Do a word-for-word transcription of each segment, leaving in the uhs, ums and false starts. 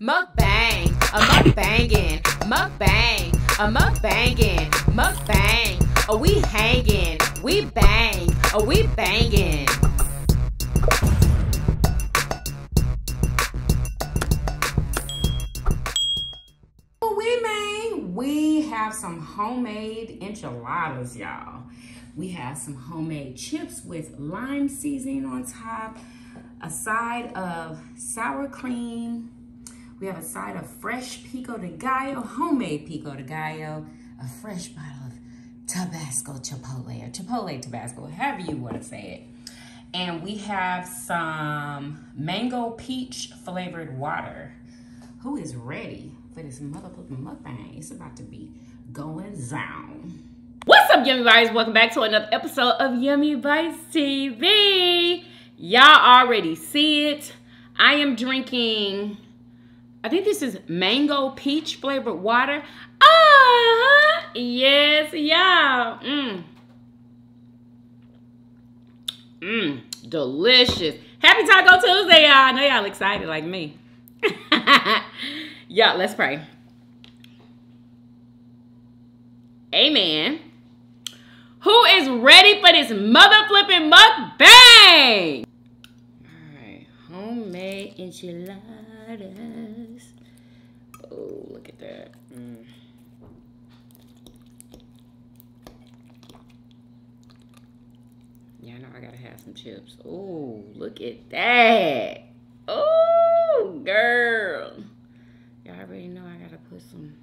Mukbang, a mukbangin', mukbang, a mukbangin', mukbang, a we hangin', we bang, a we bangin'. We man, we have some homemade enchiladas, y'all. We have some homemade chips with lime seasoning on top, a side of sour cream. We have a side of fresh pico de gallo, homemade pico de gallo, a fresh bottle of Tabasco Chipotle, or Chipotle Tabasco, however you want to say it. And we have some mango peach flavored water. Who is ready for this motherfucking mukbang? It's about to be going down. What's up, Yummy Bites? Welcome back to another episode of Yummy Bites T V. Y'all already see it. I am drinking... I think this is mango peach flavored water. Ah, yes, y'all. Mmm. Mmm, delicious. Happy Taco Tuesday, y'all. I know y'all excited like me. Y'all, let's pray. Amen. Who is ready for this mother flipping mukbang? All right, homemade enchiladas. Oh, look at that. Mm. Yeah, I know I gotta have some chips. Oh, look at that. Oh, girl. Y'all already know I gotta put some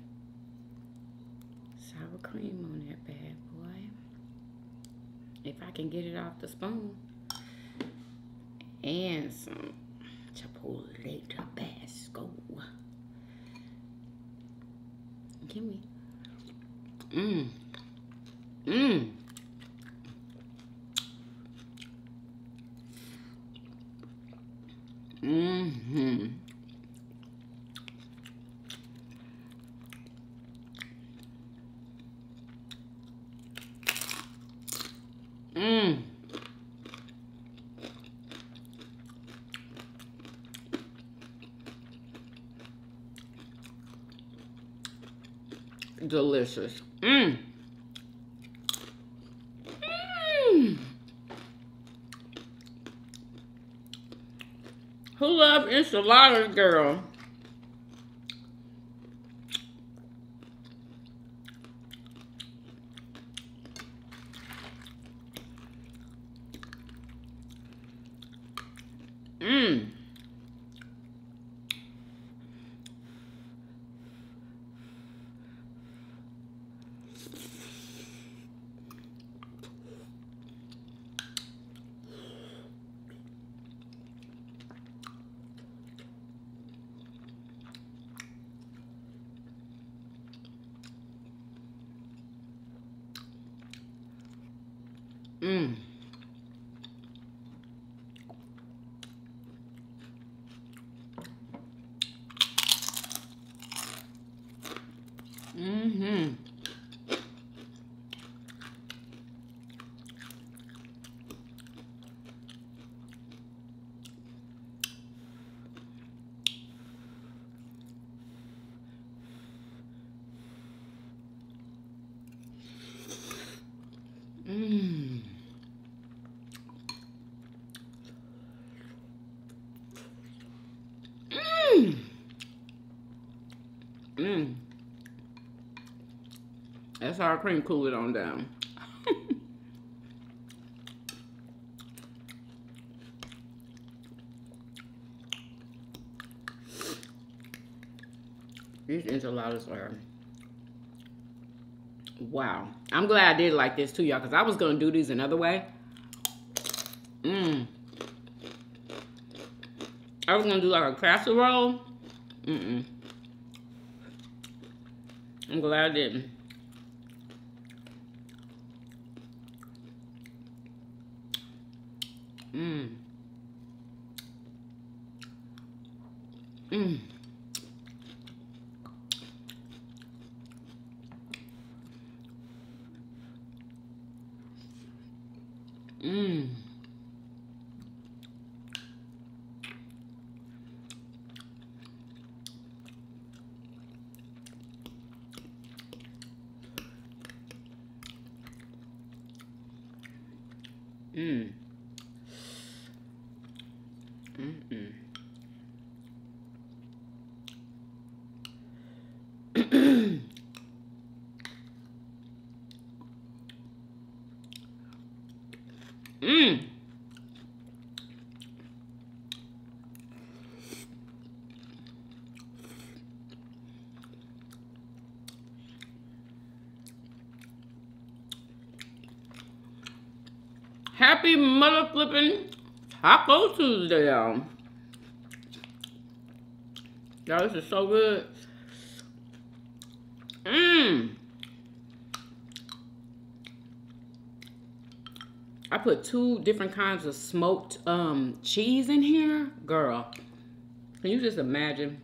sour cream on that bad boy. If I can get it off the spoon. And some Chipotle Tabasco. Give me. Mmm. Mmm. Mmm-hmm. Mmm. Delicious. Mmm. Mmm. Who loves enchiladas, girl? Mmm. Mmm. Mm-hmm. Mmm. That's sour cream, cool it on down. These enchiladas are wow. I'm glad I did like this too, y'all, because I was gonna do these another way. Mmm. I was gonna do like a casserole. Mm-mm. I'm glad I didn't. Mmm. Mmm. Mmm. Mmm. Mm-mm. Mmm. Happy mother flippin' Taco Tuesday, y'all. Y'all, this is so good. Mmm. I put two different kinds of smoked um, cheese in here. Girl, can you just imagine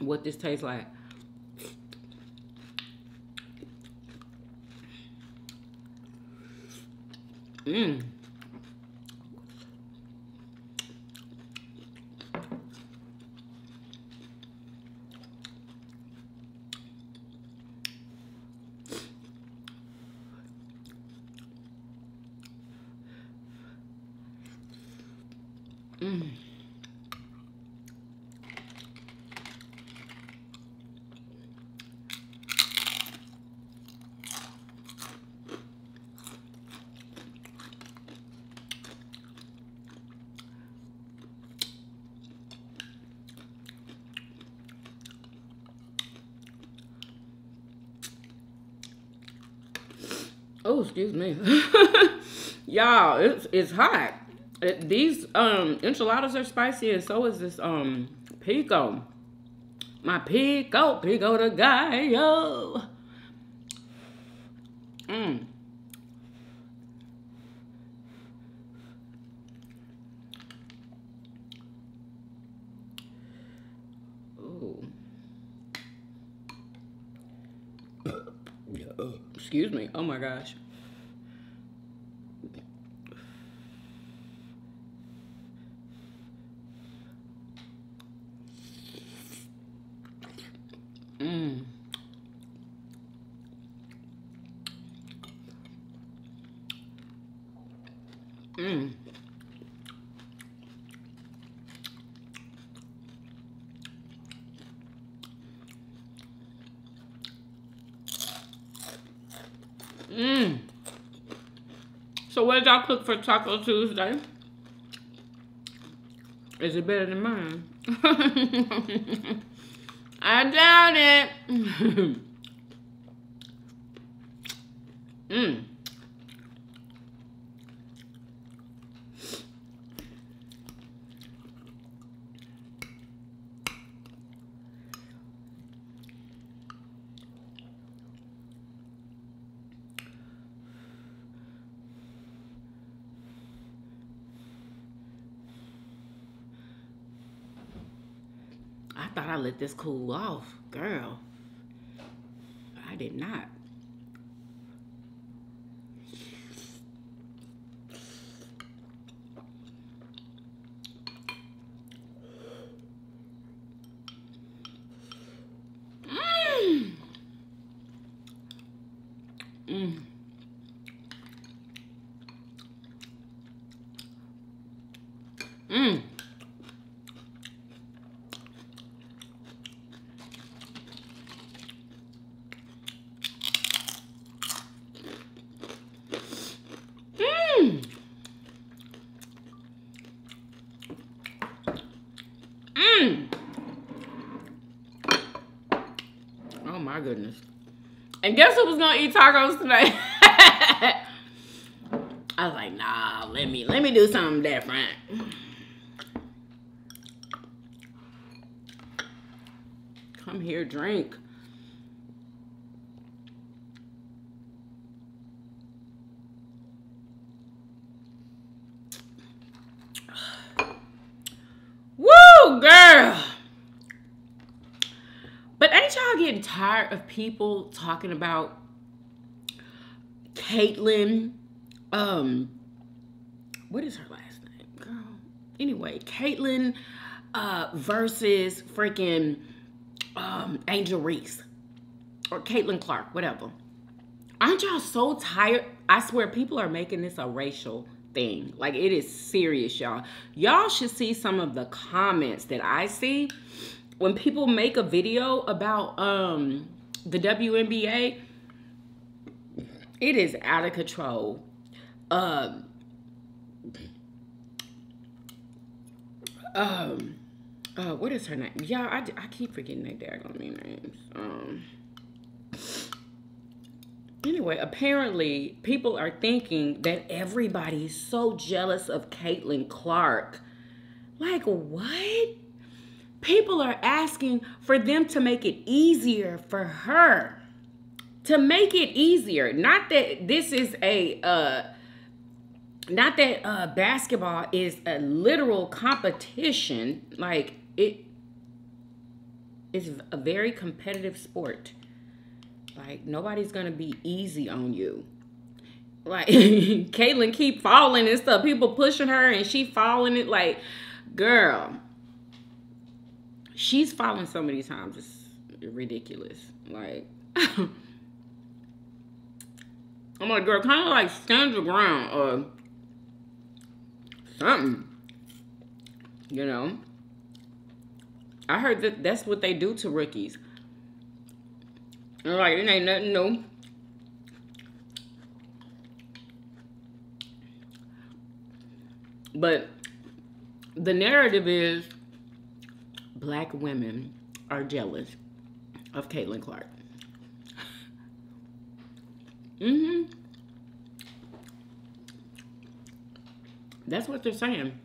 what this tastes like? Mmm. Mmm. Oh, excuse me. Y'all, it's, it's hot. It, these um, enchiladas are spicy, and so is this um, pico. My pico, pico de gallo. Mmm. Ooh. Excuse me. Oh, my gosh. Mmm. Mmm. So what did y'all cook for Taco Tuesday? Is it better than mine? I doubt it. Mmm. I thought I let this cool off, girl. I did not. Mmm. Mmm. Mmm. My goodness. And guess who was gonna eat tacos tonight? I was like, nah, let me let me do something different. Come here, drink. Woo, girl. But ain't y'all getting tired of people talking about Caitlin, um, what is her last name, girl? Anyway, Caitlin uh, versus freaking um, Angel Reese or Caitlin Clark, whatever. Aren't y'all so tired? I swear, people are making this a racial thing. Like, it is serious, y'all. Y'all should see some of the comments that I see when people make a video about um, the W N B A. It is out of control. Um, um, uh, what is her name? Y'all, I, I keep forgetting their daggone names. Um, Anyway, apparently people are thinking that everybody is so jealous of Caitlin Clark. Like, what? People are asking for them to make it easier for her. To make it easier. Not that this is a, uh, not that uh, basketball is a literal competition. Like, it is a very competitive sport. Like, nobody's going to be easy on you. Like, Caitlin keep falling and stuff. People pushing her and she falling it. Like, girl, she's fallen so many times. It's ridiculous. Like, I'm like, girl, kind of like stand your ground or something. You know? I heard that that's what they do to rookies. Like, it ain't nothing new. But the narrative is black women are jealous of Caitlin Clark. Mm-hmm. That's what they're saying.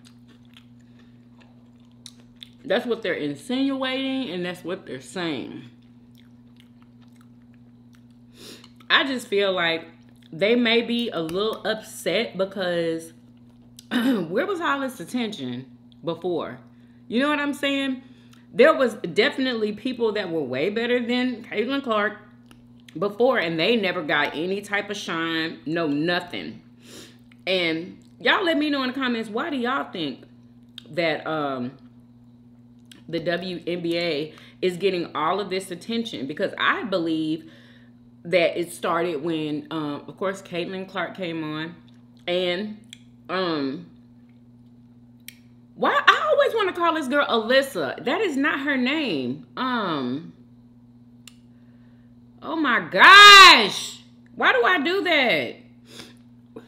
That's what they're insinuating, and that's what they're saying. I just feel like they may be a little upset because where was all this attention before? You know what I'm saying? There was definitely people that were way better than Caitlin Clark before, and they never got any type of shine, no nothing. And y'all let me know in the comments, why do y'all think that um, the W N B A is getting all of this attention? Because I believe that it started when, um, of course, Caitlin Clark came on. And, um, why? I always want to call this girl Alyssa. That is not her name. Um, oh my gosh. Why do I do that?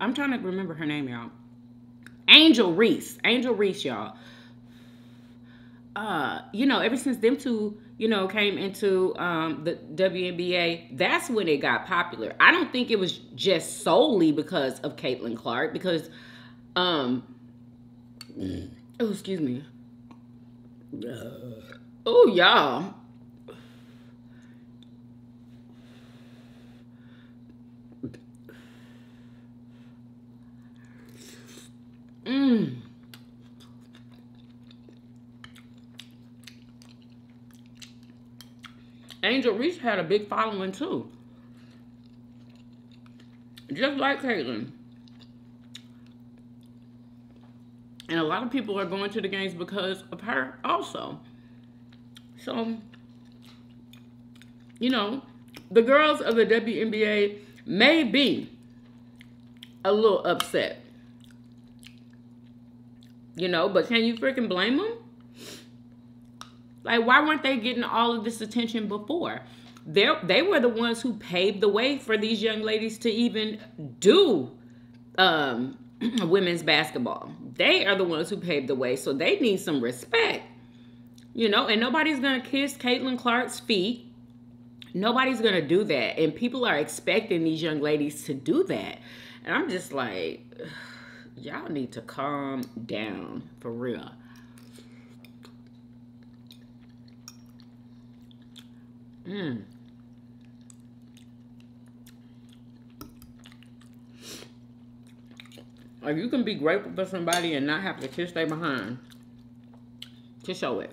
I'm trying to remember her name, y'all. Angel Reese. Angel Reese, y'all. Uh, you know, ever since them two, you know, came into um, the W N B A, that's when it got popular. I don't think it was just solely because of Caitlin Clark, because, um, oh, excuse me. Oh, y'all. Mmm. Angel Reese had a big following too. Just like Caitlin. And a lot of people are going to the games because of her also. So, you know, the girls of the W N B A may be a little upset. You know, but can you freaking blame them? Like, why weren't they getting all of this attention before? They're, they were the ones who paved the way for these young ladies to even do um, women's basketball. They are the ones who paved the way, so they need some respect. You know, and nobody's going to kiss Caitlin Clark's feet. Nobody's going to do that. And people are expecting these young ladies to do that. And I'm just like, y'all need to calm down, for real. Mm. Like, you can be grateful for somebody and not have to kiss their behind to show it.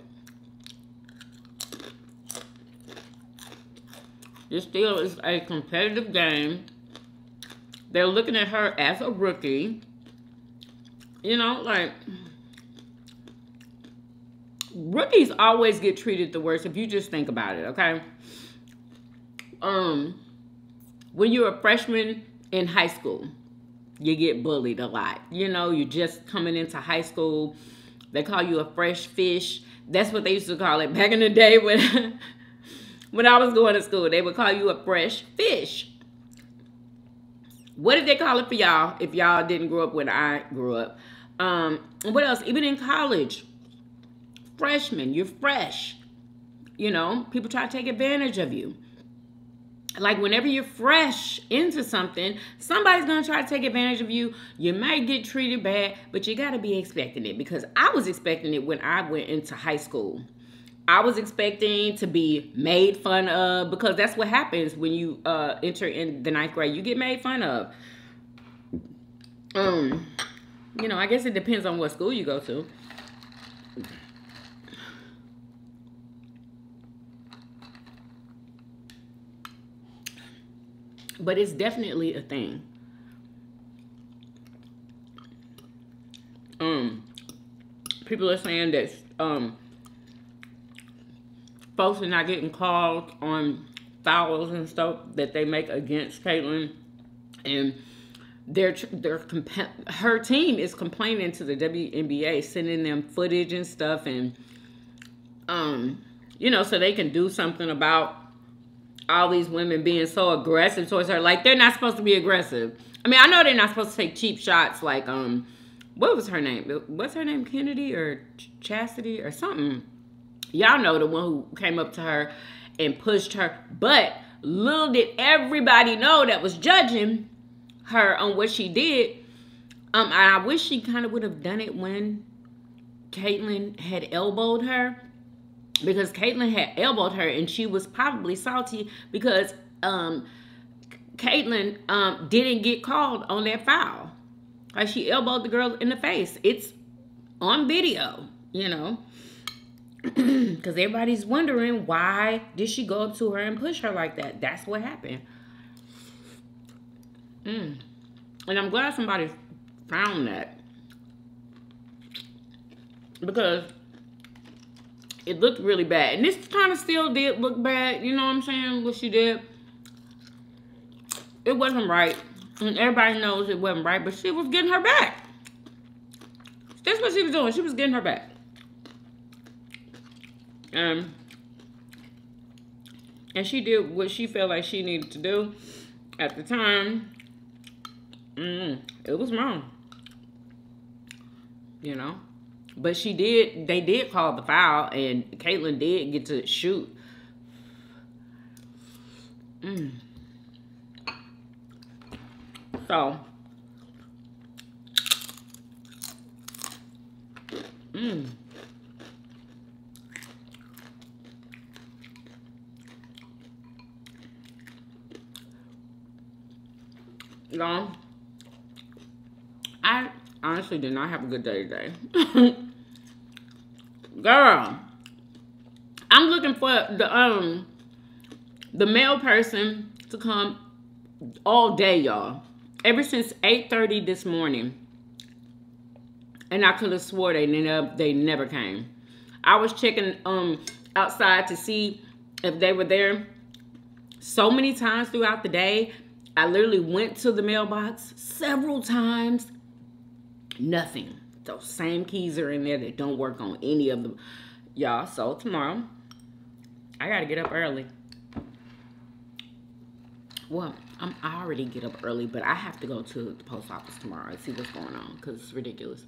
This still is a competitive game. They're looking at her as a rookie. You know, like, rookies always get treated the worst if you just think about it, okay? Um, when you're a freshman in high school, you get bullied a lot. You know, you're just coming into high school. They call you a fresh fish. That's what they used to call it back in the day when, when I was going to school. They would call you a fresh fish. What did they call it for y'all if y'all didn't grow up when I grew up? Um, what else? Even in college, freshmen, you're fresh. You know, people try to take advantage of you. Like whenever you're fresh into something, somebody's going to try to take advantage of you. You might get treated bad, but you got to be expecting it, because I was expecting it when I went into high school. I was expecting to be made fun of, because that's what happens when you uh, enter in the ninth grade. You get made fun of. Um, you know, I guess it depends on what school you go to. But it's definitely a thing. Um, people are saying that um, folks are not getting called on fouls and stuff that they make against Caitlin, and their their her team is complaining to the W N B A, sending them footage and stuff, and um, you know, so they can do something about all these women being so aggressive towards her. Like, they're not supposed to be aggressive. I mean, I know they're not supposed to take cheap shots. Like, um, what was her name? What's her name? Kennedy or Chastity or something. Y'all know the one who came up to her and pushed her. But little did everybody know that was judging her on what she did. Um, I wish she kind of would have done it when Caitlin had elbowed her. Because Caitlin had elbowed her, and she was probably salty because um, Caitlin um, didn't get called on that foul. Like, she elbowed the girl in the face. It's on video, you know. Because everybody's wondering, why did she go up to her and push her like that? That's what happened. Mm. And I'm glad somebody found that. Because it looked really bad. And this kind of still did look bad. You know what I'm saying? What she did. It wasn't right. And everybody knows it wasn't right. But she was getting her back. That's what she was doing. She was getting her back. Um, and she did what she felt like she needed to do at the time. Mm, it was wrong. You know? But she did, they did call the foul, and Caitlin did get to shoot. Mm. So. Mm. No. I honestly did not have a good day today. Girl, I'm looking for the um the mail person to come all day, y'all. Ever since eight thirty this morning, and I could have swore they never they never came. I was checking um outside to see if they were there. So many times throughout the day, I literally went to the mailbox several times. Nothing. Those same keys are in there that don't work on any of them, y'all. So tomorrow, I gotta get up early. Well, I'm I already get up early, but I have to go to the post office tomorrow and see what's going on, because it's ridiculous.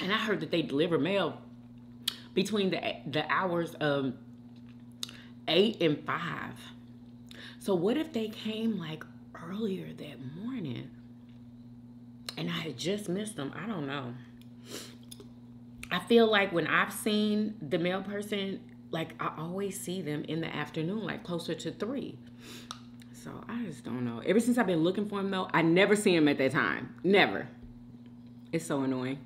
And I heard that they deliver mail between the the hours of eight and five. So what if they came like earlier that morning and I had just missed them? I don't know. I feel like when I've seen the mail person, like I always see them in the afternoon, like closer to three. So I just don't know. Ever since I've been looking for him though, I never see him at that time. Never. It's so annoying.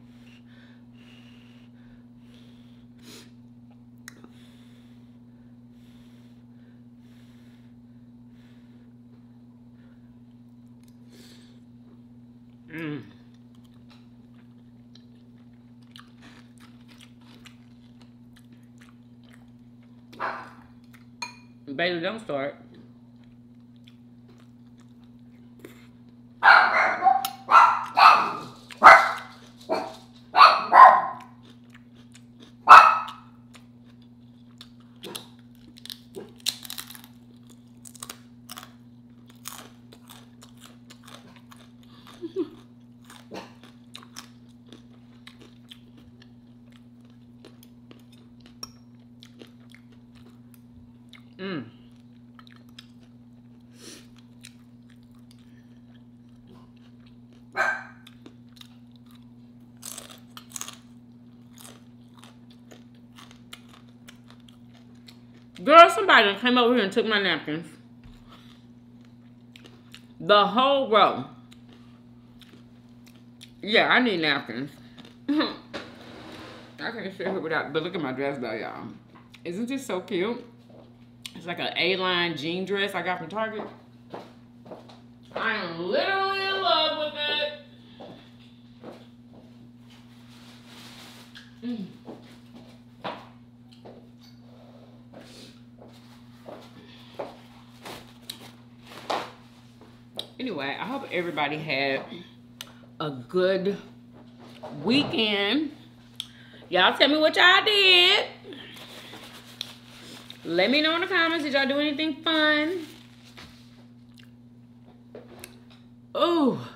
Mm. Bailey, don't start. Mmm. Girl, somebody came over here and took my napkins. The whole row. Yeah, I need napkins. I can't sit here without, but look at my dress though, y'all. Isn't this so cute? It's like an A-line jean dress I got from Target. I am literally in love with it. Mm. Anyway, I hope everybody had a good weekend. Y'all tell me what y'all did. Let me know in the comments, did y'all do anything fun? Oh,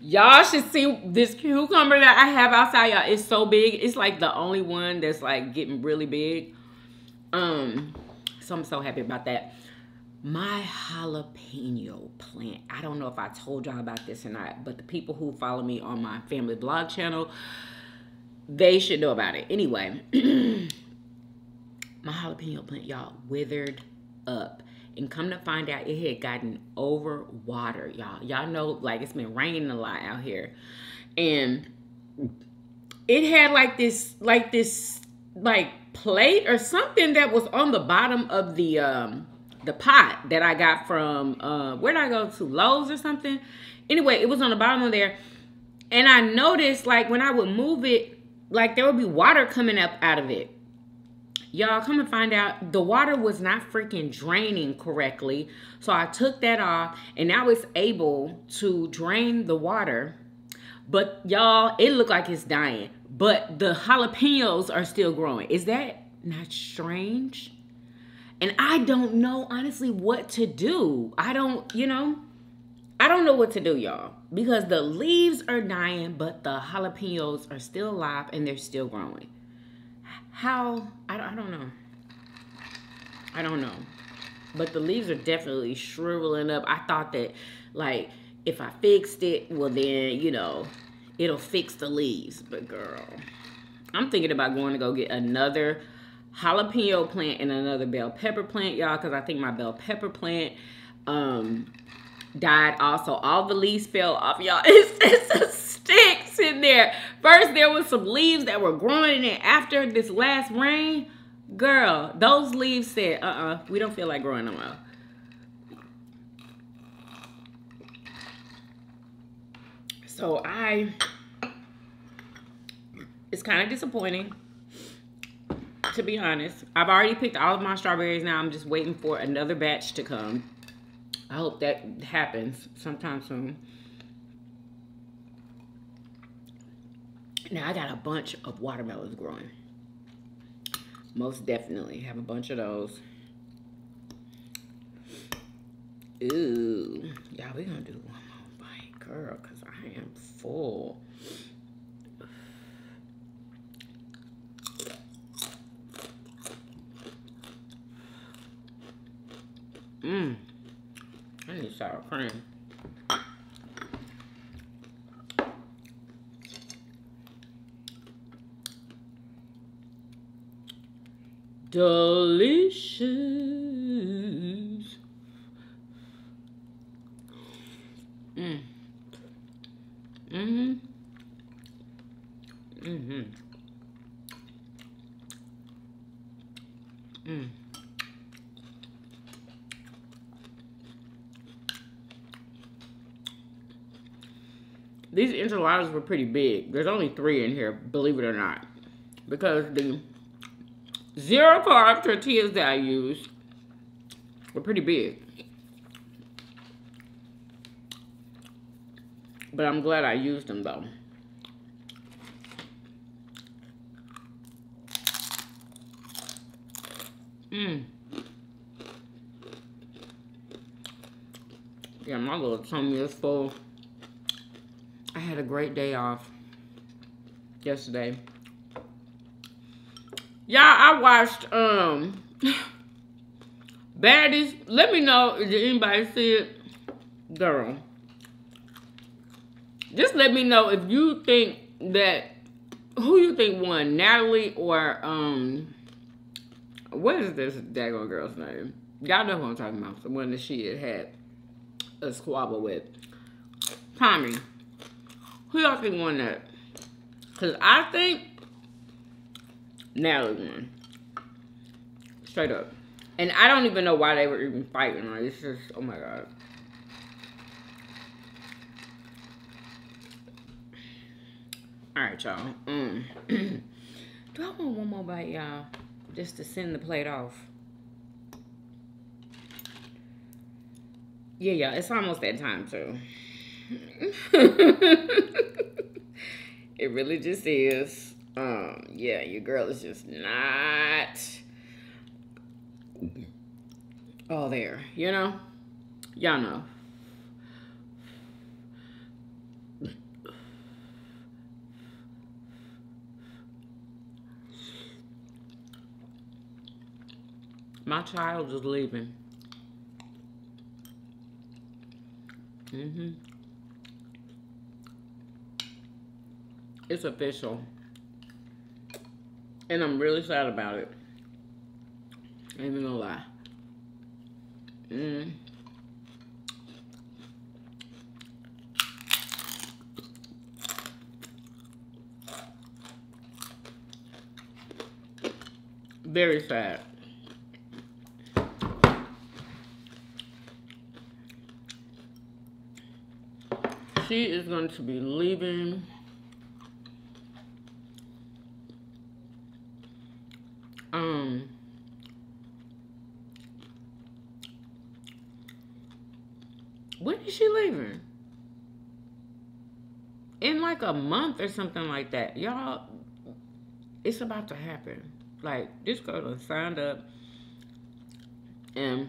y'all should see this cucumber that I have outside, y'all. It's so big. It's like the only one that's like getting really big. Um, so I'm so happy about that. My jalapeno plant. I don't know if I told y'all about this or not, but the people who follow me on my family blog channel, they should know about it. Anyway. My jalapeno plant, y'all, withered up. And come to find out, it had gotten overwatered, y'all. Y'all know, like, it's been raining a lot out here. And it had, like, this, like, this, like, plate or something that was on the bottom of the, um, the pot that I got from, uh, where did I go to? Lowe's or something? Anyway, it was on the bottom of there. And I noticed, like, when I would move it, like, there would be water coming up out of it. Y'all, come and find out, the water was not freaking draining correctly. So I took that off, and now it's able to drain the water. But, y'all, it looked like it's dying. But the jalapenos are still growing. Is that not strange? And I don't know, honestly, what to do. I don't, you know, I don't know what to do, y'all. Because the leaves are dying, but the jalapenos are still alive, and they're still growing. How, I don't, I don't know. I don't know. But the leaves are definitely shriveling up. I thought that, like, if I fixed it, well then, you know, it'll fix the leaves. But girl, I'm thinking about going to go get another jalapeno plant and another bell pepper plant, y'all, because I think my bell pepper plant um, died also. All the leaves fell off, y'all. It's, it's a sticks in there. First there was some leaves that were growing, and after this last rain, girl, those leaves said, uh-uh, we don't feel like growing no more. So I, it's kind of disappointing, to be honest. I've already picked all of my strawberries. Now I'm just waiting for another batch to come. I hope that happens sometime soon. Now, I got a bunch of watermelons growing. Most definitely have a bunch of those. Ooh. Y'all, we're going to do one more bite, girl, because I am full. Mmm. I need sour cream. Delicious. Mm. Mm-hmm. Mm-hmm. Mm. These enchiladas were pretty big. There's only three in here, believe it or not. Because the zero carb tortillas that I use They're pretty big. But I'm glad I used them, though. Mmm. Yeah, my little tummy is full. I had a great day off yesterday. Y'all, I watched, um... Baddies. Let me know if anybody see it. Girl. Just let me know if you think that... Who you think won? Natalie or, um... What is this daggone girl's name? Y'all know who I'm talking about. The one that she had had a squabble with. Tommy. Who y'all think won that? Because I think... Natalie won. Straight up. And I don't even know why they were even fighting. Like, it's just, oh my God. Alright, y'all. Mm. Do I want one more bite, y'all? Just to send the plate off. Yeah, y'all. It's almost that time, too. It really just is. Um, yeah, your girl is just not all there, you know? Y'all know. My child is leaving. Mm-hmm. It's official. And I'm really sad about it. I ain't even gonna lie. Mm. Very sad. She is going to be leaving. Um, when is she leaving? In like a month or something like that. Y'all, it's about to happen. Like, this girl done signed up. And,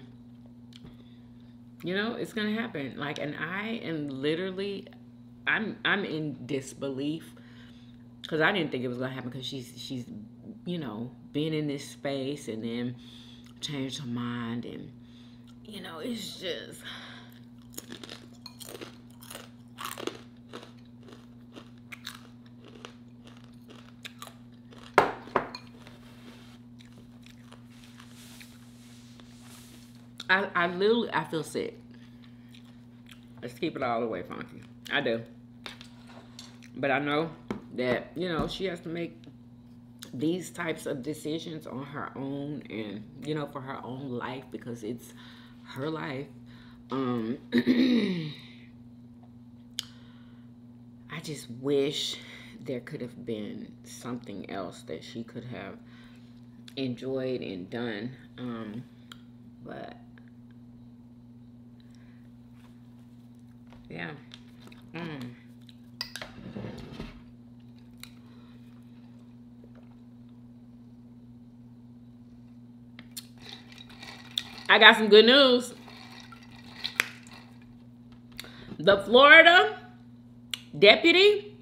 you know, it's gonna happen. Like, and I am literally, I'm, I'm in disbelief. Because I didn't think it was gonna happen because she's, she's, you know, been in this space and then changed her mind and, you know, it's just... I, I literally, I feel sick. Let's keep it all the way funky. I do. But I know that, you know, she has to make these types of decisions on her own and, you know, for her own life because it's her life. Um, I just wish there could have been something else that she could have enjoyed and done. Um, but, yeah. Mm. I got some good news. The Florida deputy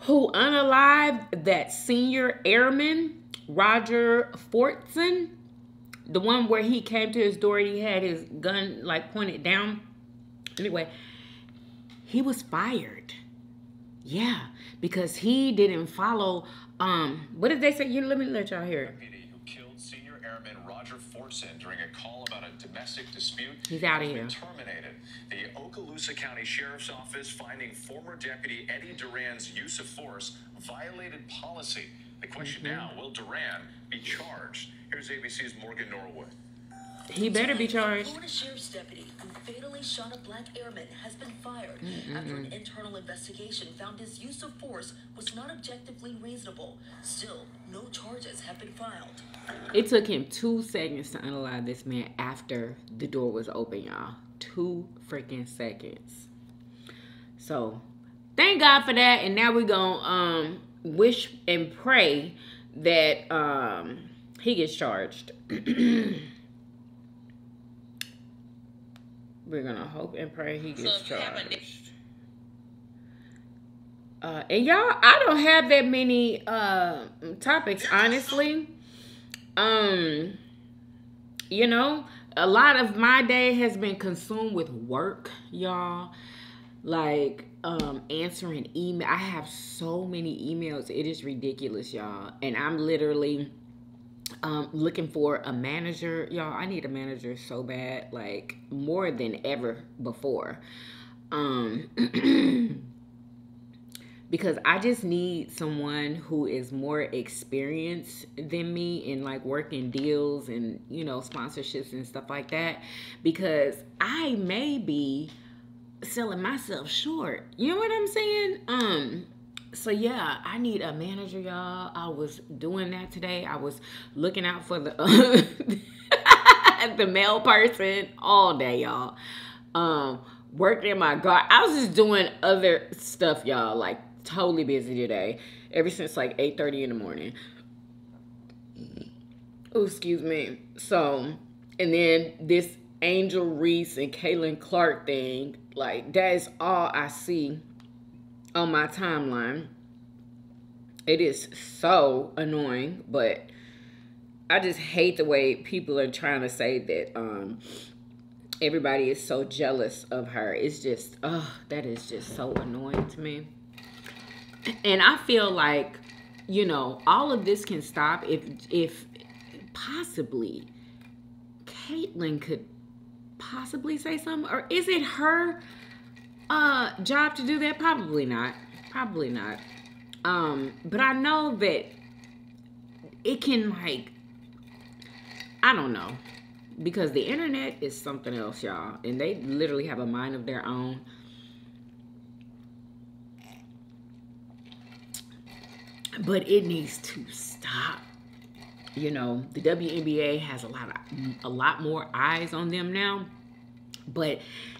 who unalived that senior airman, Roger Fortson, the one where he came to his door, he had his gun like pointed down. Anyway, he was fired. Yeah, because he didn't follow, um, what did they say? You let me let y'all hear it. Roger Fortson during a call about a domestic dispute. He's out of here. Terminated. The Okaloosa County Sheriff's Office finding former Deputy Eddie Duran's use of force violated policy. The question mm-hmm. now, will Duran be charged? Here's A B C's Morgan Norwood. He better be charged. A Florida sheriff's deputy who fatally shot a black airman has been fired mm-mm. after an internal investigation found his use of force was not objectively reasonable. Still, no charges have been filed. It took him two seconds to unalive this man after the door was open, y'all. Two freaking seconds. So, thank God for that. And now we're going to um, wish and pray that um, he gets charged. We're going to hope and pray he gets so charged. Uh, and y'all, I don't have that many uh, topics, honestly. Um, you know, a lot of my day has been consumed with work, y'all. Like, um, answering email. I have so many emails. It is ridiculous, y'all. And I'm literally Um, looking for a manager, y'all. I need a manager so bad, like more than ever before, um, because I just need someone who is more experienced than me in like working deals and, you know, sponsorships and stuff like that, because I may be selling myself short. You know what I'm saying? Um, So, yeah, I need a manager, y'all. I was doing that today. I was looking out for the uh, the mail person all day, y'all. Um, working in my garden. I was just doing other stuff, y'all. Like, totally busy today. Ever since, like, eight thirty in the morning. Oh, excuse me. So, and then this Angel Reese and Caitlin Clark thing. Like, that is all I see on my timeline. It is so annoying, but I just hate the way people are trying to say that um, everybody is so jealous of her. It's just, oh, that is just so annoying to me. And I feel like, you know, all of this can stop if, if possibly Caitlin could possibly say something, or is it her Uh, job to do that? Probably not. Probably not. Um, but I know that it can, like, I don't know. Because the internet is something else, y'all. And they literally have a mind of their own. But it needs to stop. You know, the W N B A has a lot of, a lot more eyes on them now. But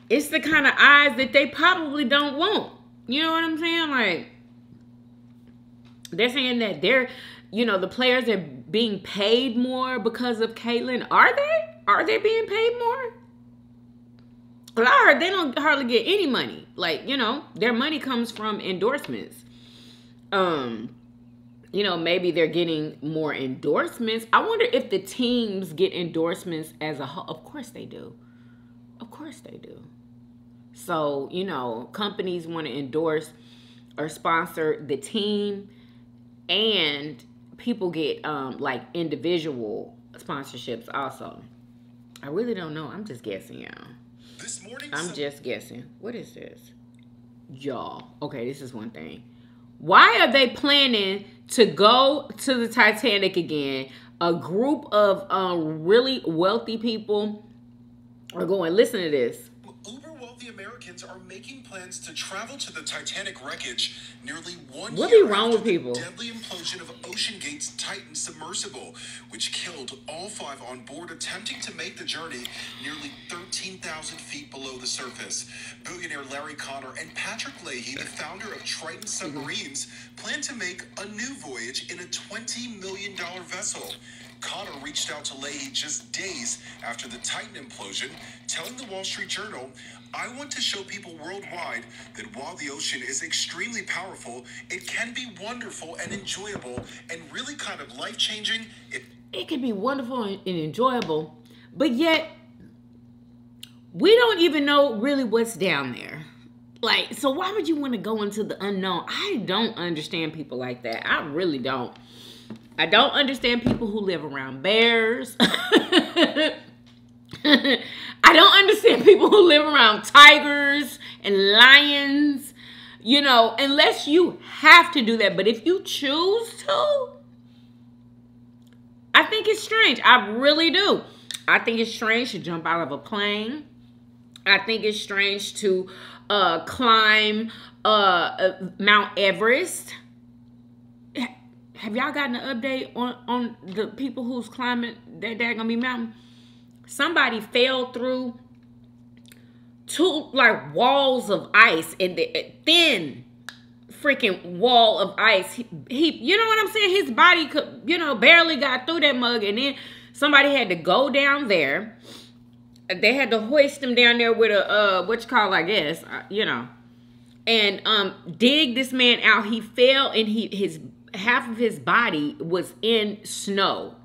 it's the kind of eyes that they probably don't want. You know what I'm saying? Like, they're saying that they're, you know, the players are being paid more because of Caitlin. Are they? Are they being paid more? Well, I heard they don't hardly get any money. Like, you know, their money comes from endorsements. Um, you know, maybe they're getting more endorsements. I wonder if the teams get endorsements as a whole. Of course they do. Of course they do. So, you know, companies want to endorse or sponsor the team, and people get um, like individual sponsorships also. I really don't know. I'm just guessing, y'all. This morning, I'm just guessing. What is this? Y'all. Okay, this is one thing. Why are they planning to go to the Titanic again? A group of um, really wealthy people are going. Listen to this. Uber wealthy Americans are making plans to travel to the Titanic wreckage nearly one what year be wrong after with people? The deadly implosion of Ocean Gate's Titan Submersible, which killed all five on board attempting to make the journey nearly thirteen thousand feet below the surface. Billionaire Larry Connor and Patrick Leahy, the founder of Triton Submarines, plan to make a new voyage in a twenty million dollar vessel. Connor reached out to Leahy just days after the Titan implosion, telling the Wall Street Journal, "I want to show people worldwide that while the ocean is extremely powerful, it can be wonderful and enjoyable and really kind of life-changing." It, it can be wonderful and enjoyable, but yet we don't even know really what's down there. Like, so why would you want to go into the unknown? I don't understand people like that. I really don't. I don't understand people who live around bears. I don't understand people who live around tigers and lions. You know, unless you have to do that. But if you choose to, I think it's strange. I really do. I think it's strange to jump out of a plane. I think it's strange to uh, climb uh, Mount Everest. Have y'all gotten an update on, on the people who's climbing that daggone mountain? Somebody fell through two, like, walls of ice, and the thin freaking wall of ice. He, he, you know what I'm saying? His body could, you know, barely got through that mug, and then somebody had to go down there. They had to hoist him down there with a, uh, what you call, I guess, you know, and um, dig this man out. He fell, and he his half of his body was in snow.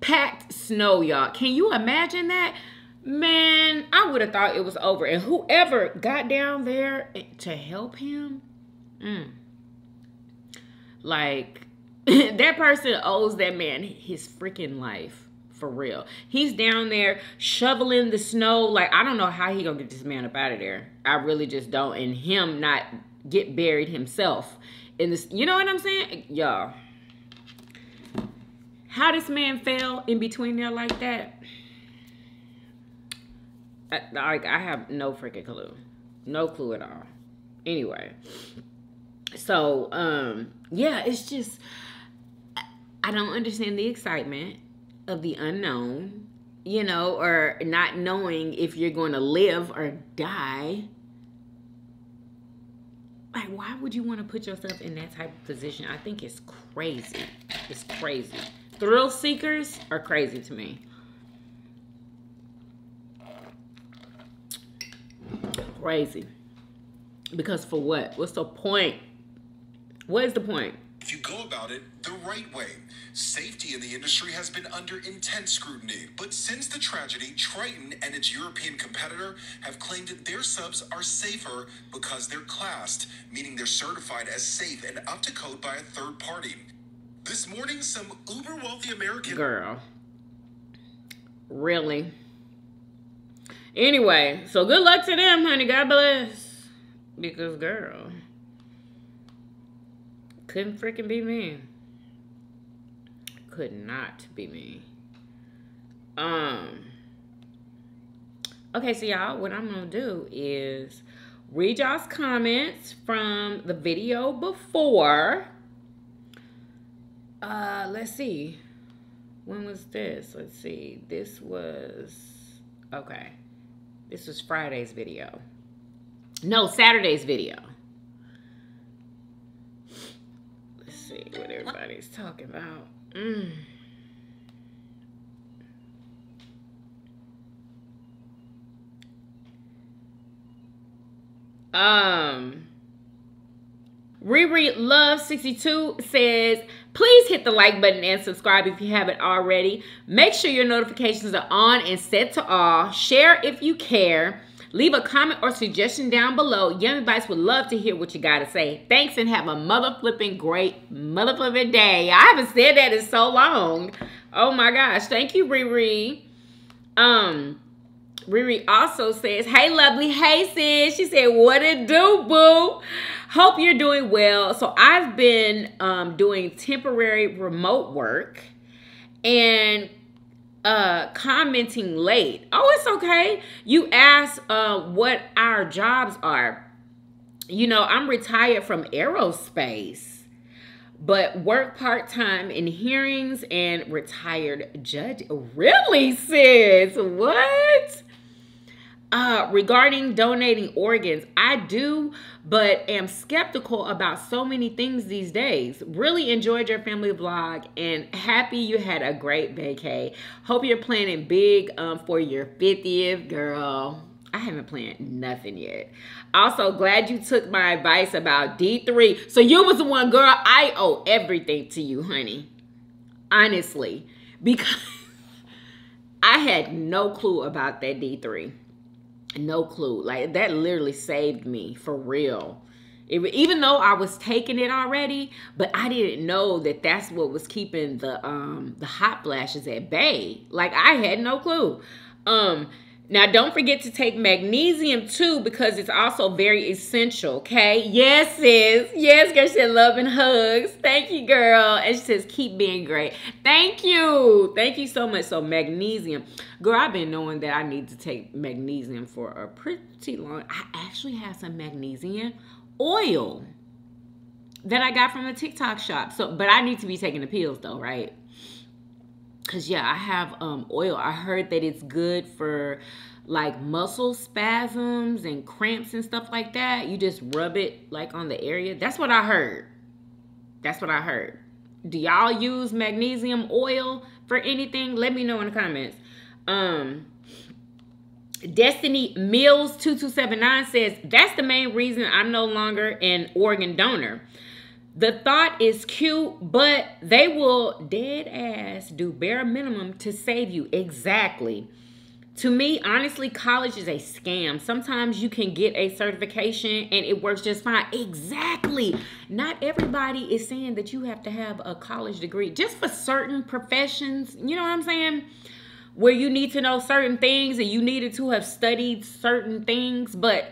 Packed snow, y'all. Can you imagine that? Man, I would have thought it was over. And whoever got down there to help him, mm, like, that person owes that man his freaking life. For real. He's down there shoveling the snow. Like, I don't know how he gonna get this man up out of there. I really just don't. And him not get buried himself in this. You know what I'm saying? Y'all. How this man fell in between there like that. Like, I have no freaking clue. No clue at all. Anyway. So, um, yeah, it's just, I don't understand the excitement of the unknown, you know, or not knowing if you're going to live or die. Like, why would you want to put yourself in that type of position? I think it's crazy. It's crazy. Thrill seekers are crazy to me. Crazy. Because for what? What's the point? What is the point? If you go about it the right way. Safety in the industry has been under intense scrutiny, but since the tragedy, Triton and its European competitor have claimed that their subs are safer because they're classed, meaning they're certified as safe and up to code by a third party. This morning, some uber wealthy American girl. Really? Anyway, so good luck to them, honey. God bless. Because, girl, couldn't freaking be me. Could not be me. Um. Okay, so y'all, what I'm gonna do is read y'all's comments from the video before. Uh, let's see. When was this? Let's see. This was, okay. This was Friday's video. No, Saturday's video. Let's see what everybody's talking about. Mm. Um, Riri Love sixty-two says, please hit the like button and subscribe if you haven't already. Make sure your notifications are on and set to all. Share if you care. Leave a comment or suggestion down below. Yummy Bites would love to hear what you got to say. Thanks, and have a mother flipping great mother flipping day. I haven't said that in so long. Oh my gosh. Thank you, Riri. Um, Riri also says, hey, lovely. Hey, sis. She said, what it do, boo? Hope you're doing well. So I've been um, doing temporary remote work and uh commenting late. Oh, it's okay. You asked uh what our jobs are. You know, I'm retired from aerospace, but work part-time in hearings and retired judge. Really, sis? What? Uh regarding donating organs, I do, but am skeptical about so many things these days. Really enjoyed your family vlog and happy you had a great vacay. Hope you're planning big um for your fiftieth. Girl, I haven't planned nothing yet. Also, glad you took my advice about D three. So you was the one, girl. I owe everything to you, honey, honestly, because I had no clue about that D three. No clue. Like, that literally saved me, for real. It, even though I was taking it already, but I didn't know that that's what was keeping the um the hot flashes at bay. Like, I had no clue. Um Now, don't forget to take magnesium, too, because it's also very essential, okay? Yes, sis. Yes, girl. She said love and hugs. Thank you, girl. And she says keep being great. Thank you. Thank you so much. So, magnesium. Girl, I've been knowing that I need to take magnesium for a pretty long. I actually have some magnesium oil that I got from a TikTok shop. So, but I need to be taking the pills, though, right? Because, yeah, I have um, oil. I heard that it's good for, like, muscle spasms and cramps and stuff like that. You just rub it, like, on the area. That's what I heard. That's what I heard. Do y'all use magnesium oil for anything? Let me know in the comments. Um, Destiny Mills two two seven nine says, that's the main reason I'm no longer an organ donor. The thought is cute, but they will dead ass do bare minimum to save you. Exactly. To me, honestly, college is a scam. Sometimes you can get a certification and it works just fine. Exactly. Not everybody is saying that you have to have a college degree. Just for certain professions, you know what I'm saying? Where you need to know certain things and you needed to have studied certain things. But,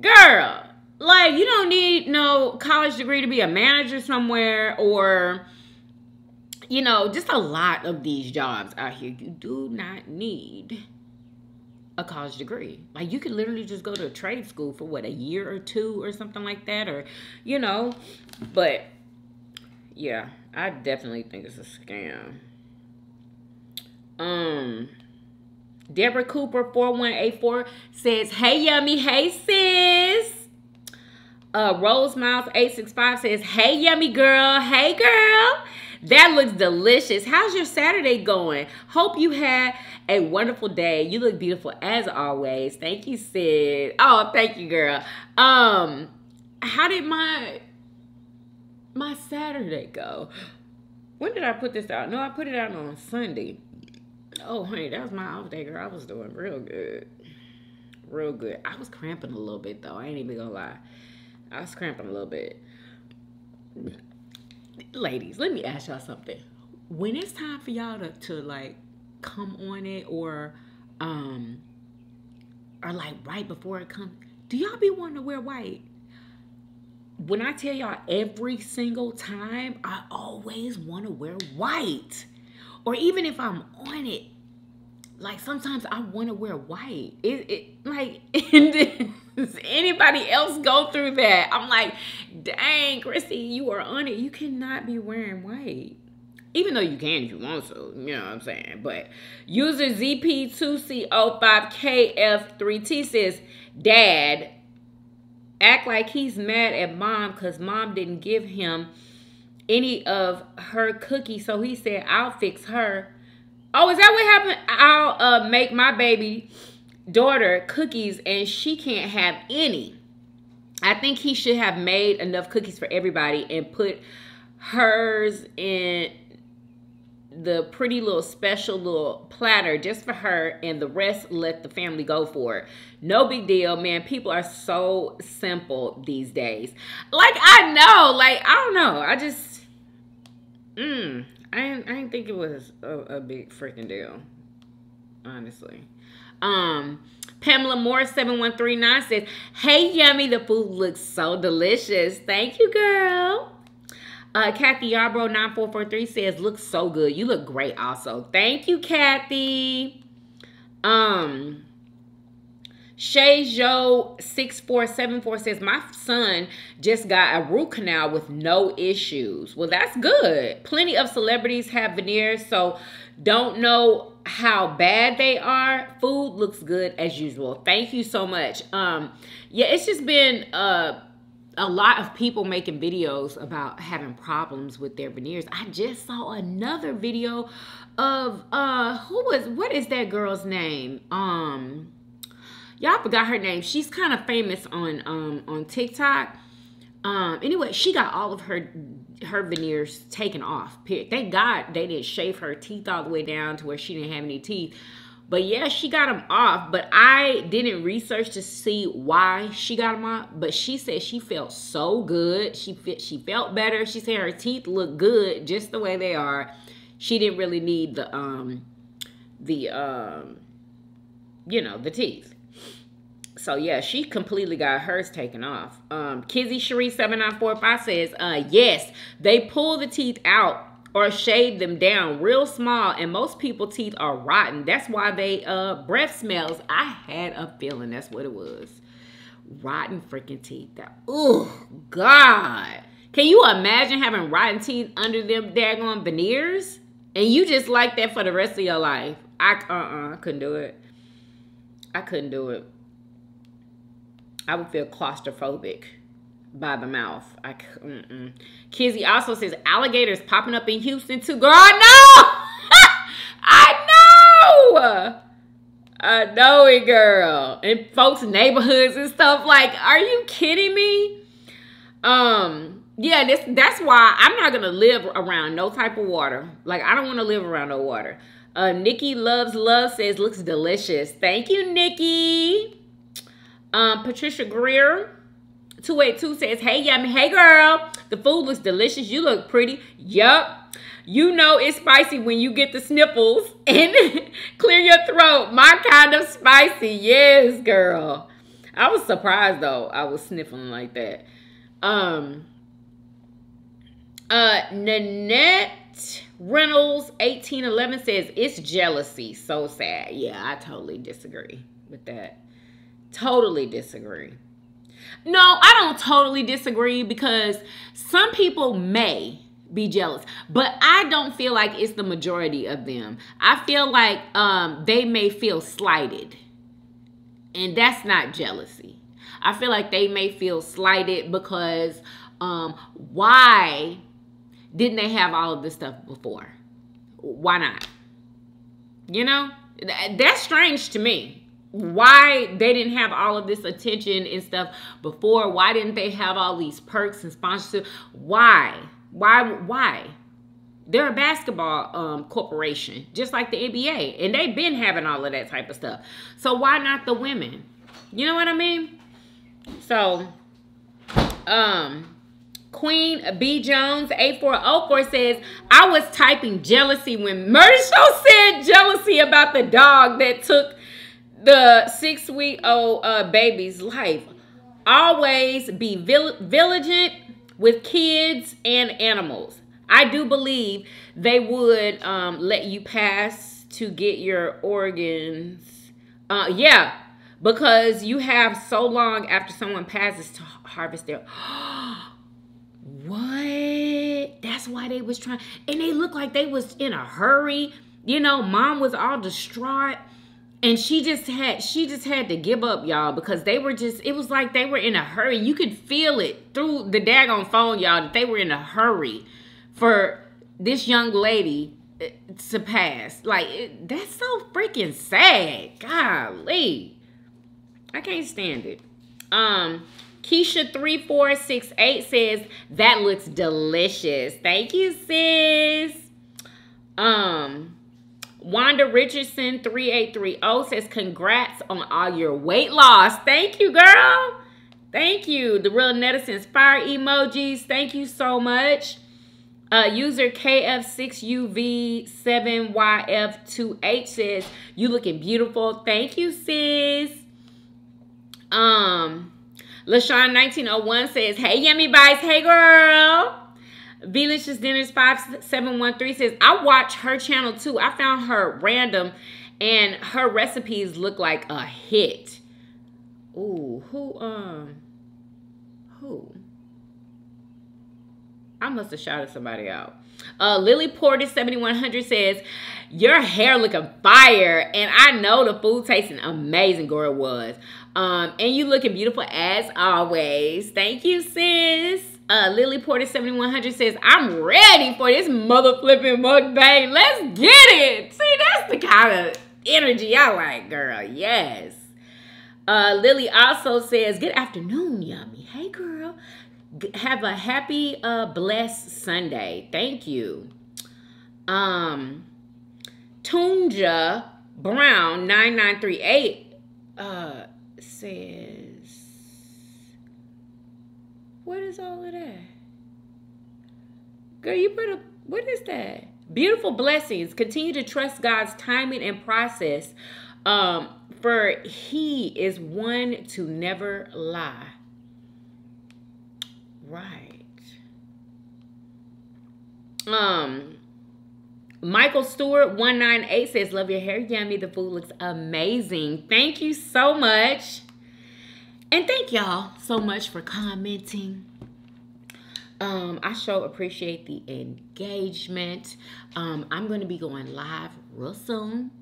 girl, like, you don't need no college degree to be a manager somewhere or, you know, just a lot of these jobs out here. You do not need a college degree. Like, you could literally just go to a trade school for, what, a year or two or something like that or, you know. But, yeah, I definitely think it's a scam. Um... Deborah Cooper four one eight four says, hey, Yummy. Hey, sis. Uh, Rose Miles eight six five says, hey, Yummy girl. Hey, girl. That looks delicious. How's your Saturday going? Hope you had a wonderful day. You look beautiful as always. Thank you, sis. Oh, thank you, girl. Um, how did my, my Saturday go? When did I put this out? No, I put it out on Sunday. Oh, honey, that was my off day, girl. I was doing real good. Real good. I was cramping a little bit, though. I ain't even gonna lie. I was cramping a little bit. Ladies, let me ask y'all something. When it's time for y'all to, to, like, come on it or, um, or, like, right before it comes, do y'all be wanting to wear white? When I tell y'all every single time, I always want to wear white. Or even if I'm on it, like, sometimes I want to wear white. It, it like, does anybody else go through that? I'm like, dang, Chrissy, you are on it. You cannot be wearing white. Even though you can if you want to. You know what I'm saying? But user Z P two C zero five K F three T says, Dad, act like he's mad at Mom because Mom didn't give him any of her cookies. So he said, I'll fix her. Oh, is that what happened? I'll uh, make my baby daughter cookies and she can't have any. I think he should have made enough cookies for everybody and put hers in the pretty little special little platter just for her and the rest let the family go for it. No big deal, man. People are so simple these days. Like, I know. Like, I don't know. I just... Mm, I didn't, I didn't think it was a, a big freaking deal. Honestly. Um, Pamela Moore seven one three nine says, hey, Yummy. The food looks so delicious. Thank you, girl. Uh, Kathy Yarbrough nine four four three says, looks so good. You look great also. Thank you, Kathy. Um, Shayjo six four seven four says, my son just got a root canal with no issues. Well, that's good. Plenty of celebrities have veneers, so don't know how bad they are. Food looks good as usual. Thank you so much. Um, yeah, it's just been... Uh, a lot of people making videos about having problems with their veneers. I just saw another video of, uh, who was, what is that girl's name? Um, y'all forgot her name. She's kind of famous on, um, on TikTok. Um, anyway, she got all of her, her veneers taken off. Thank God they didn't shave her teeth all the way down to where she didn't have any teeth. But yeah, she got them off, but I didn't research to see why she got them off, but she said she felt so good. She fit, she felt better. She said her teeth look good just the way they are. She didn't really need the um the um you know, the teeth. So, yeah, she completely got hers taken off. Um, Kizzy Cherie seven nine four five says, uh, yes, they pull the teeth out or shave them down real small, and most people's teeth are rotten. That's why they uh, breath smells. I had a feeling that's what it was. Rotten freaking teeth. Oh, God. Can you imagine having rotten teeth under them daggone veneers? And you just like that for the rest of your life. I, uh-uh, I couldn't do it. I couldn't do it. I would feel claustrophobic by the mouth. I, mm-mm. Kizzy also says, alligators popping up in Houston too. Girl, I know! I know! I know it, girl. In folks' neighborhoods and stuff. Like, are you kidding me? Um, yeah, this, that's why I'm not going to live around no type of water. Like, I don't want to live around no water. Uh, Nikki Loves Love says, looks delicious. Thank you, Nikki. Um, Patricia Greer two eight two says, hey, Yummy. Hey, girl. The food looks delicious. You look pretty. Yup. You know it's spicy when you get the sniffles and clear your throat. My kind of spicy. Yes, girl. I was surprised, though. I was sniffling like that. Um, uh, Nanette Reynolds eighteen eleven says, it's jealousy. So sad. Yeah, I totally disagree with that. Totally disagree. No, I don't totally disagree, because some people may be jealous, but I don't feel like it's the majority of them. I feel like um, they may feel slighted, and that's not jealousy. I feel like they may feel slighted because um, why didn't they have all of this stuff before? Why not? You know, that's strange to me. Why they didn't have all of this attention and stuff before? Why didn't they have all these perks and sponsorship? Why? Why? Why? They're a basketball um, corporation, just like the N B A. And they've been having all of that type of stuff. So why not the women? You know what I mean? So, um, Queen B. Jones eight four oh four says, I was typing jealousy when Mershaw said jealousy about the dog that took the six-week-old uh, baby's life. Always be vigilant with kids and animals. I do believe they would um, let you pass to get your organs. Uh, yeah, because you have so long after someone passes to harvest their... What? That's why they was trying... And they looked like they was in a hurry. You know, mom was all distraught. And she just had, she just had to give up, y'all, because they were just, it was like they were in a hurry. You could feel it through the daggone phone, y'all, that they were in a hurry for this young lady to pass. Like, it, that's so freaking sad. Golly. I can't stand it. Um, Keisha three four six eight says, that looks delicious. Thank you, sis. Um... Wanda Richardson three eight three oh says, congrats on all your weight loss. Thank you, girl. Thank you. The Real Netizens fire emojis. Thank you so much. Uh, user K F six U V seven Y F two H says, you looking beautiful. Thank you, sis. Um, LaShawn nineteen oh one says, hey, Yummy Bites. Hey, girl. Velicious Dinners five seven one three says, I watch her channel too. I found her random, and her recipes look like a hit. Ooh, who, um, who? I must have shouted somebody out. Uh, Lily Portis seventy-one hundred says, your hair looking fire, and I know the food tasting amazing, girl, was. Um, and you looking beautiful as always. Thank you, sis. Uh, Lily Porter seventy-one hundred says, I'm ready for this mother flipping mukbang. Let's get it. See, that's the kind of energy I like, girl. Yes. Uh, Lily also says, good afternoon, Yummy. Hey, girl. Have a happy, uh, blessed Sunday. Thank you. Um, Tunja Brown nine nine three eight uh, says, what is all of that? Girl, you put a, what is that? Beautiful blessings. Continue to trust God's timing and process um, for he is one to never lie. Right. Um, Michael Stewart one nine eight says, love your hair, Yummy. The food looks amazing. Thank you so much. And thank y'all so much for commenting. Um, I sure appreciate the engagement. Um, I'm going to be going live real soon,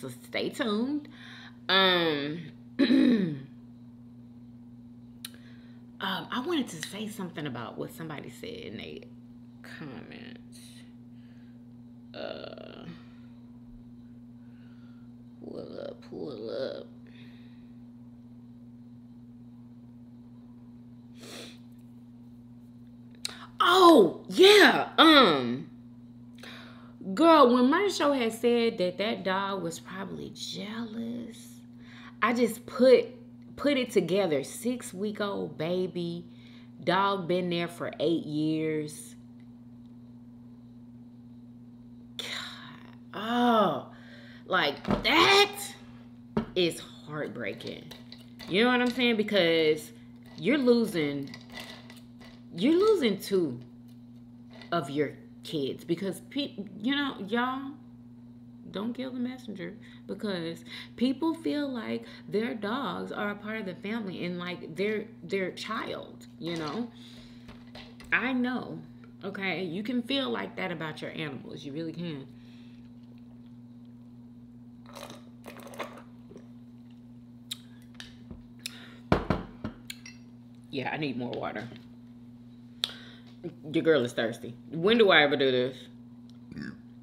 so stay tuned. Um, um, I wanted to say something about what somebody said in their comments. Uh, pull up, pull up. Oh, yeah. Um, girl, when Mersho had said that that dog was probably jealous, I just put, put it together. Six-week-old baby. Dog been there for eight years. God. Oh, like that is heartbreaking. You know what I'm saying? Because you're losing... You're losing two of your kids because, pe you know, y'all, don't kill the messenger, because people feel like their dogs are a part of the family and like they're their child, you know? I know, okay? You can feel like that about your animals. You really can. Yeah, I need more water. Your girl is thirsty. When do I ever do this?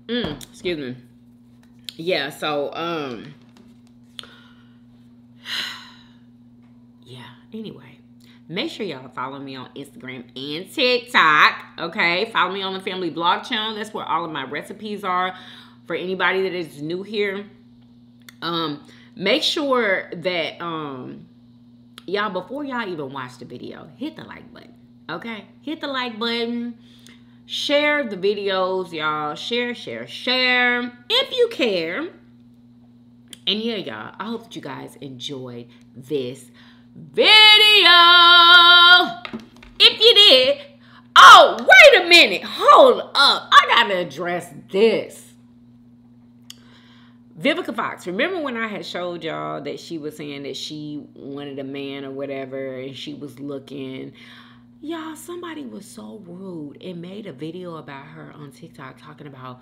Mm, excuse me. Yeah, so, um... yeah, anyway. Make sure y'all follow me on Instagram and TikTok, okay? Follow me on the Family Blog channel. That's where all of my recipes are. For anybody that is new here, um, make sure that, um, y'all, before y'all even watch the video, hit the like button. Okay, hit the like button, share the videos, y'all. Share, share, share if you care. And yeah, y'all, I hope that you guys enjoyed this video. If you did, oh, wait a minute, hold up. I gotta address this. Vivica Fox, remember when I had showed y'all that she was saying that she wanted a man or whatever and she was looking... Y'all, somebody was so rude and made a video about her on TikTok talking about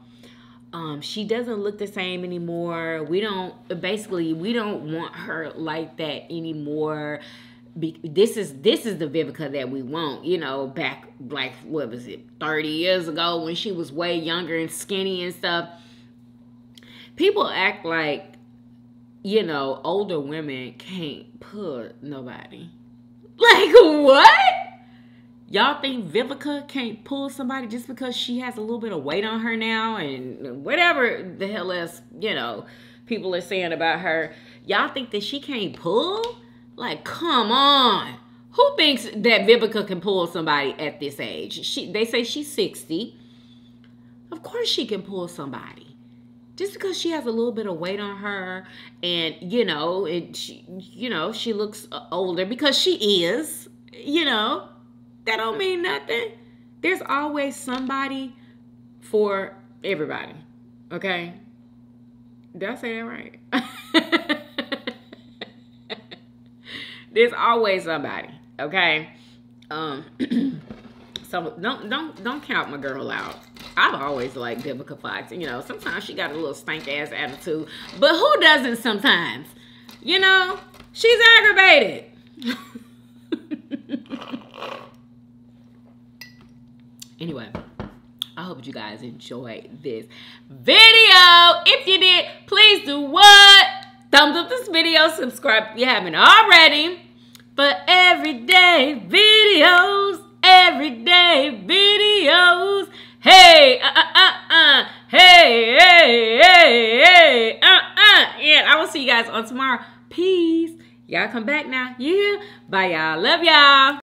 um, she doesn't look the same anymore. We don't, basically, we don't want her like that anymore. Be, this is this is the Vivica that we want, you know, back like, what was it, thirty years ago when she was way younger and skinny and stuff. People act like, you know, older women can't pull nobody. Like, what? Y'all think Vivica can't pull somebody just because she has a little bit of weight on her now and whatever the hell else, you know, people are saying about her? Y'all think that she can't pull? Like, come on. Who thinks that Vivica can pull somebody at this age? She, they say she's sixty. Of course she can pull somebody. Just because she has a little bit of weight on her and, you know, and she, you know, she looks older because she is, you know. That don't mean nothing. There's always somebody for everybody, okay? Did I say that right? There's always somebody, okay? Um, so don't don't don't count my girl out. I've always liked Vivica Fox. You know, sometimes she got a little stank ass attitude, but who doesn't sometimes? You know, she's aggravated. Anyway, I hope you guys enjoyed this video. If you did, please do what? Thumbs up this video. Subscribe if you haven't already. For everyday videos. Everyday videos. Hey, uh-uh-uh-uh. Hey, hey, hey, hey, uh-uh. And I will see you guys on tomorrow. Peace. Y'all come back now. Yeah. Bye, y'all. Love y'all.